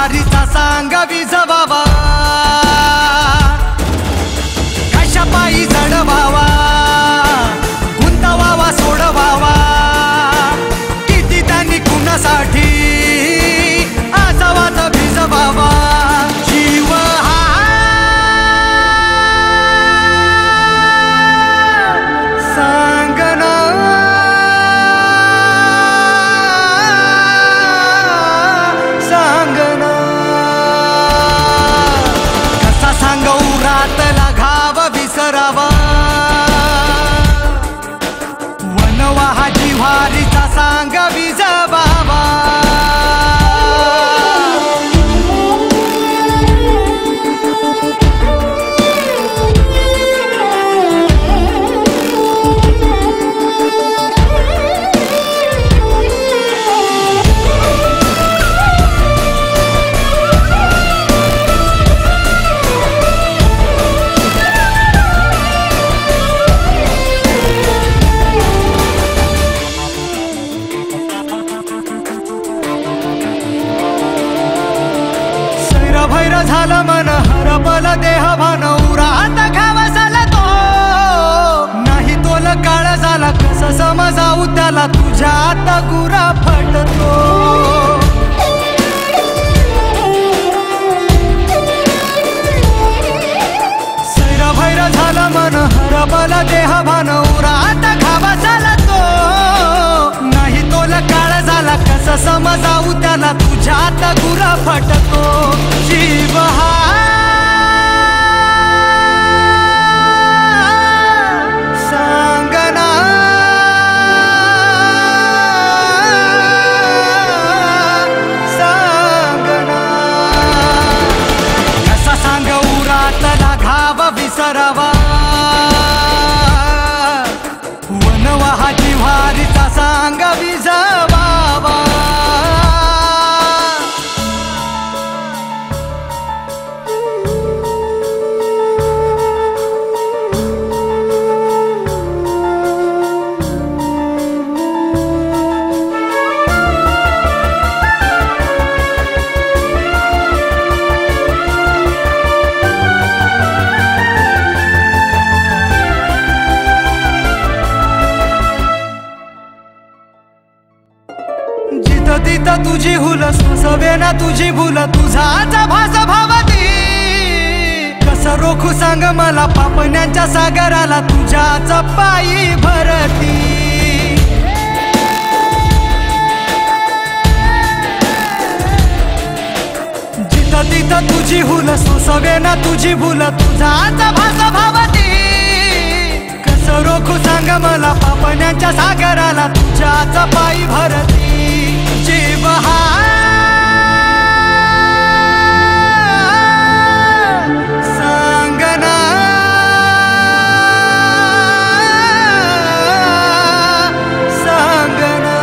वारीचा सांगावी जबाबदार, कशापायी जडवावा गुंतवावा सोडवावा, किती त्यांनी कुणासाठी आजावाचा भिजवावा। जीव हा सांगना सांगना, कसा सांगू रातला घाव विसरावा, वनवा हा जिव्हारीचा सांगावी जबाबदार। भैर झाला मन हरपल देह भानौरा, आता घावसला तो नाही तोल काळ झाला, कसं समजावू त्याला तुझ्या आता गुरा फटतो। सैर भैर झाला मन हरपल देह भानौरा, आता घावसला तो नाही तोल काळ झाला, कसं समजावू त्याला तुझ्या आता गुरा फटतो। जीव हा सांगना सांगना, कसा सांगू रातला घाव विसरावा, वनवा हा जिव्हारीचा सांगावी जबाबदार। जिथं तिथं तुझी हुल, सोसवे ना तुझी भूल, तुझा आजा भासा भावती, कसं रोखू सांग मला पापण्यांच्या सागराला, तुझ्याच पायी भरती। जिथं तिथं तुझी हुल, सोसवे ना तुझी भूल, तुझा आजा भासा भावती, कसं रोखू सांग मला पापण्यांच्या सागराला, तुझ्याच पायी भरती। जीव हा सांगना सांगना,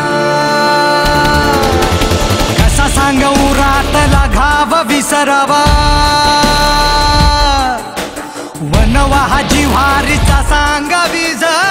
कसा सांगू रातला घाव विसरावा, वनवा हा जिव्हारीचा सांगावी जबाबदार।